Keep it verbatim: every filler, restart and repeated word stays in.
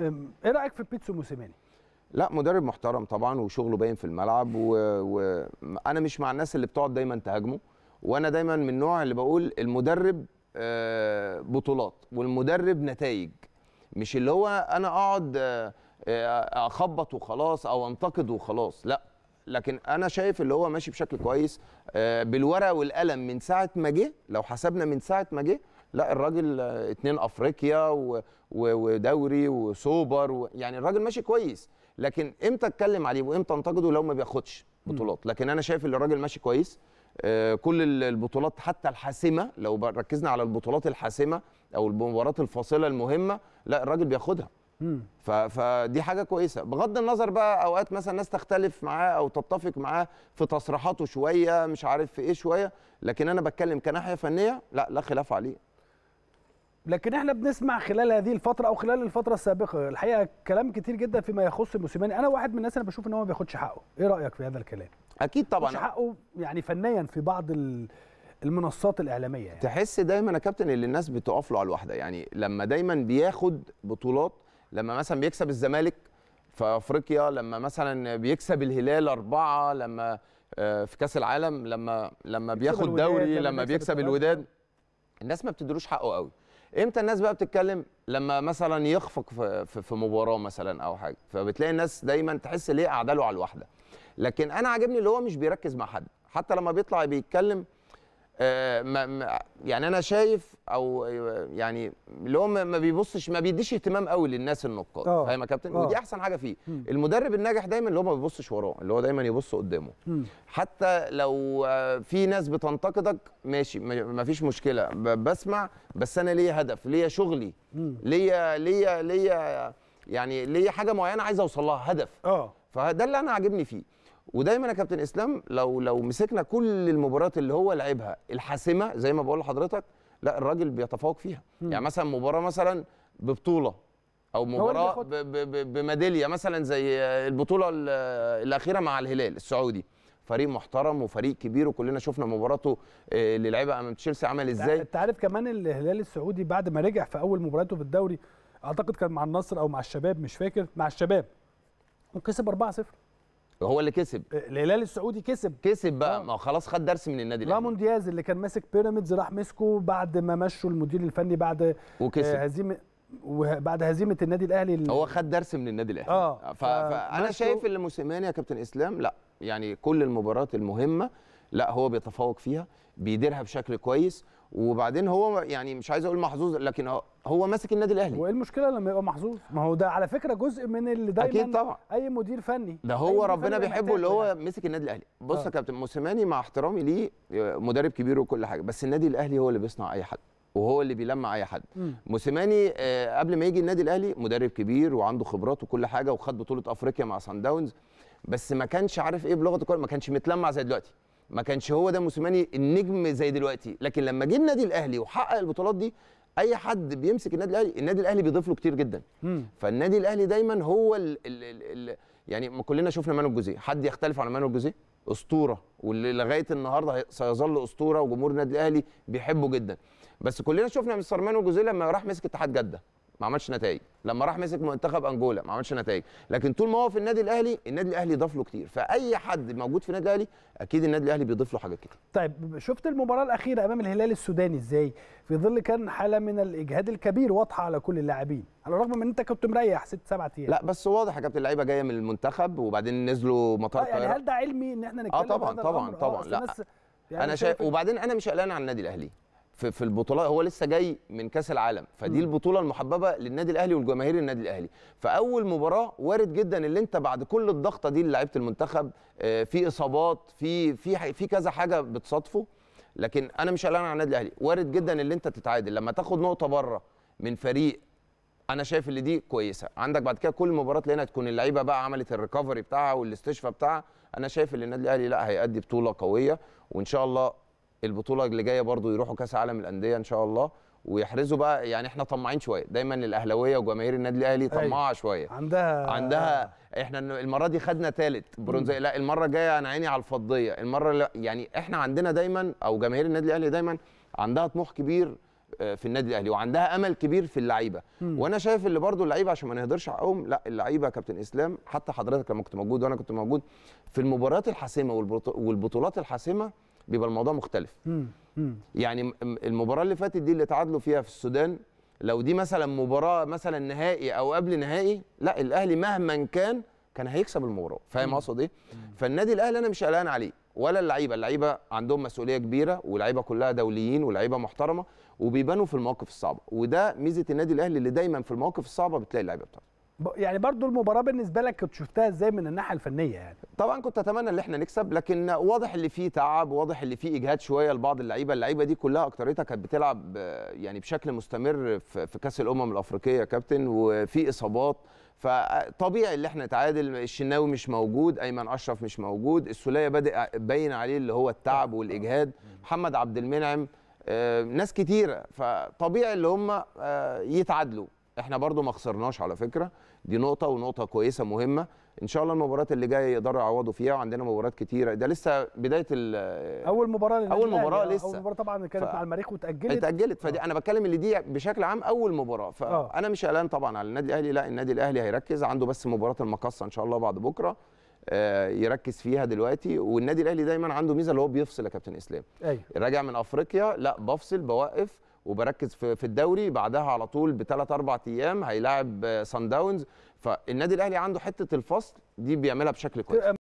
ايه رايك في بيتسو موسيماني؟ لا مدرب محترم طبعا وشغله باين في الملعب، وانا و... مش مع الناس اللي بتقعد دايما تهاجمه، وانا دايما من النوع اللي بقول المدرب بطولات والمدرب نتائج، مش اللي هو انا اقعد اخبط وخلاص او انتقد وخلاص، لا. لكن انا شايف اللي هو ماشي بشكل كويس بالورقه والقلم من ساعه ما جه، لو حسبنا من ساعه ما جه، لا الراجل اتنين افريقيا و... ودوري وسوبر و... يعني الراجل ماشي كويس، لكن امتى اتكلم عليه وامتى انتقده لو ما بياخدش بطولات. لكن انا شايف ان الراجل ماشي كويس كل البطولات حتى الحاسمه، لو ركزنا على البطولات الحاسمه او المباريات الفاصله المهمه، لا الراجل بياخدها. فدي حاجه كويسه، بغض النظر بقى اوقات مثلا ناس تختلف معاه او تتفق معاه في تصريحاته شويه، مش عارف في ايه شويه، لكن انا بتكلم كناحيه فنيه لا لا خلاف عليه. لكن احنا بنسمع خلال هذه الفتره او خلال الفتره السابقه الحقيقه كلام كتير جدا فيما يخص موسيماني، انا واحد من الناس انا بشوف ان هو ما بياخدش حقه، ايه رايك في هذا الكلام؟ اكيد طبعا مش حقه يعني فنيا في بعض المنصات الاعلاميه يعني. تحس دايما يا كابتن اللي الناس بتقف له على الواحده، يعني لما دايما بياخد بطولات، لما مثلا بيكسب الزمالك في افريقيا، لما مثلا بيكسب الهلال اربعه، لما في كاس العالم، لما لما بياخد دوري، لما بيكسب الوداد، الناس ما بتدروش حقه قوي. امتى الناس بقى بتتكلم؟ لما مثلا يخفق في مباراه مثلا او حاجه، فبتلاقي الناس دايما تحس ليه قاعده له على الواحده. لكن انا عاجبني اللي هو مش بيركز مع حد، حتى لما بيطلع بيتكلم آه ما ما يعني انا شايف او يعني اللي هو ما بيبصش، ما بيديش اهتمام قوي للناس النقاد، فاهم يا كابتن؟ ودي احسن حاجه فيه. مم. المدرب الناجح دايما اللي هو ما بيبصش وراه، اللي هو دايما يبص قدامه. مم. حتى لو في ناس بتنتقدك ماشي ما فيش مشكله، بسمع، بس انا ليا هدف، ليا شغلي، ليا ليا ليا يعني ليا حاجه معينه عايز اوصل لها، هدف. اه فده اللي انا عاجبني فيه. ودايما يا كابتن اسلام لو لو مسكنا كل المباريات اللي هو لعبها الحاسمه زي ما بقول لحضرتك، لا الراجل بيتفوق فيها. مم. يعني مثلا مباراه مثلا ببطوله او مباراه بميداليه، مثلا زي البطوله الاخيره مع الهلال السعودي، فريق محترم وفريق كبير وكلنا شفنا مباراته اللي لعبها امام تشيلسي عمل ازاي. انت عارف كمان الهلال السعودي بعد ما رجع في اول مباراته في الدوري، اعتقد كان مع النصر او مع الشباب، مش فاكر، مع الشباب، وكسب اربعه صفر. هو اللي كسب الهلال السعودي، كسب كسب بقى، ما خلاص خد درس من النادي الاهلي. رامون دياز اللي كان ماسك بيراميدز راح مسكه بعد ما مشوا المدير الفني بعد وكسب. هزيمه، وبعد هزيمه النادي الاهلي هو خد درس من النادي الاهلي. اه فانا شايف ان موسيماني يا كابتن اسلام لا يعني كل المباريات المهمه لا هو بيتفوق فيها، بيديرها بشكل كويس، وبعدين هو يعني مش عايز اقول محظوظ، لكن هو ماسك النادي الاهلي. وايه المشكله لما يبقى محظوظ؟ ما هو ده على فكره جزء من اللي دايما اي مدير فني ده هو ربنا بيحبه اللي هو مسك النادي الاهلي. بص يا آه. كابتن موسيماني مع احترامي ليه مدرب كبير وكل حاجه، بس النادي الاهلي هو اللي بيصنع اي حد وهو اللي بيلمع اي حد. موسيماني آه قبل ما يجي النادي الاهلي مدرب كبير وعنده خبرات وكل حاجه، وخد بطوله افريقيا مع سان داونز، بس ما كانش عارف ايه بلغه الكوره، ما كانش متلمع زي دلوقتي، ما كانش هو ده موسيماني النجم زي دلوقتي. لكن لما جه النادي الاهلي وحقق البطولات دي، اي حد بيمسك النادي الاهلي النادي الاهلي بيضيف له كتير جدا. مم. فالنادي الاهلي دايما هو ال ال ال ال يعني كلنا شفنا مانو جوزيه، حد يختلف على مانو جوزيه؟ اسطوره، واللي لغايه النهارده سيظل اسطوره، وجمهور النادي الاهلي بيحبه جدا. بس كلنا شفنا مستر مانو جوزيه لما راح مسك اتحاد جده ما عملش نتائج، لما راح مسك منتخب انجولا ما عملش نتائج، لكن طول ما هو في النادي الاهلي النادي الاهلي ضاف له كتير، فاي حد موجود في النادي الاهلي اكيد النادي الاهلي بيضيف له حاجات كتير. طيب شفت المباراه الاخيره امام الهلال السوداني ازاي؟ في ظل كان حاله من الاجهاد الكبير واضحه على كل اللاعبين، على الرغم من ان انت كنت مريح ست سبع ايام. لا بس واضح يا كابتن اللعيبه جايه من المنتخب وبعدين نزلوا مطار القاهره. يعني هل ده علمي ان احنا نتكلم؟ اه طبعا طبعا طبعا. لا يعني انا شايف، وبعدين انا مش قلقان على النادي الاهلي في في البطولات، هو لسه جاي من كاس العالم، فدي البطوله المحببه للنادي الاهلي والجماهير النادي الاهلي. فاول مباراه وارد جدا اللي انت بعد كل الضغطه دي اللي لعيبه المنتخب في اصابات في في في كذا حاجه بتصادفه، لكن انا مش قلقان على النادي الاهلي، وارد جدا اللي انت تتعادل لما تاخد نقطه بره من فريق، انا شايف اللي دي كويسه. عندك بعد كده كل المباراه لقينا تكون اللعيبه بقى عملت الريكفري بتاعها والاستشفاء بتاعها، انا شايف ان النادي الاهلي لا هيأدي بطوله قويه، وان شاء الله البطوله اللي جايه برضو يروحوا كاس عالم الانديه ان شاء الله ويحرزوا بقى. يعني احنا طماعين شويه دايما، الاهلاويه وجماهير النادي الاهلي طماعه شويه، عندها عندها احنا المره دي خدنا ثالث برونزيه، لا المره الجايه انا عيني على الفضيه، المره لا. يعني احنا عندنا دايما او جماهير النادي الاهلي دايما عندها طموح كبير في النادي الاهلي وعندها امل كبير في اللعيبه. وانا شايف اللي برضو اللعيبه عشان ما نهدرش حقهم، لا اللعيبه كابتن اسلام حتى حضرتك لما كنت موجود وانا كنت موجود في المباريات الحاسمه والبطولات الحاسمه بيبقى الموضوع مختلف. يعني المباراه اللي فاتت دي اللي تعادلوا فيها في السودان، لو دي مثلا مباراه مثلا نهائي او قبل نهائي، لا الاهلي مهما كان كان هيكسب المباراه. فاهم اقصد ايه؟ فالنادي الاهلي انا مش قلقان عليه ولا اللعيبه، اللعيبه عندهم مسؤوليه كبيره واللعيبه كلها دوليين واللعيبه محترمه وبيبانوا في المواقف الصعبه، وده ميزه النادي الاهلي اللي دايما في المواقف الصعبه بتلاقي اللعيبه بتاعته. يعني برضو المباراه بالنسبه لك كنت شفتها ازاي من الناحيه الفنيه؟ يعني طبعا كنت اتمنى ان احنا نكسب، لكن واضح اللي فيه تعب، واضح اللي فيه اجهاد شويه لبعض اللعيبه، اللعيبه دي كلها اكتريتها كانت بتلعب يعني بشكل مستمر في كاس الامم الافريقيه يا كابتن، وفي اصابات، فطبيعي اللي احنا نتعادل. الشناوي مش موجود، ايمن اشرف مش موجود، السوليه بادئ باين عليه اللي هو التعب والاجهاد، محمد عبد المنعم، آه، ناس كتيره، فطبيعي اللي هم آه يتعادلوا. احنا برضو ما خسرناش على فكره، دي نقطه ونقطه كويسه مهمه. ان شاء الله المباريات اللي جايه يقدروا يعوضوا فيها، وعندنا مباريات كتيره. ده لسه بدايه اول مباراه اول مباراه لسه اول مباراه طبعا كانت ف... مع المريخ وتاجلت اتاجلت، فدي أوه. انا بتكلم اللي دي بشكل عام اول مباراه، فانا مش قلقان طبعا على النادي الاهلي، لا النادي الاهلي هيركز، عنده بس مباراه المقصه ان شاء الله بعد بكره آه يركز فيها دلوقتي. والنادي الاهلي دايما عنده ميزه اللي هو بيفصل يا كابتن اسلام. أيوه. راجع من افريقيا، لا بفصل بوقف وبركز في الدوري، بعدها على طول بثلاث اربع ايام هيلاعب صن داونز، فالنادي الاهلي عنده حته الفصل دي بيعملها بشكل كويس.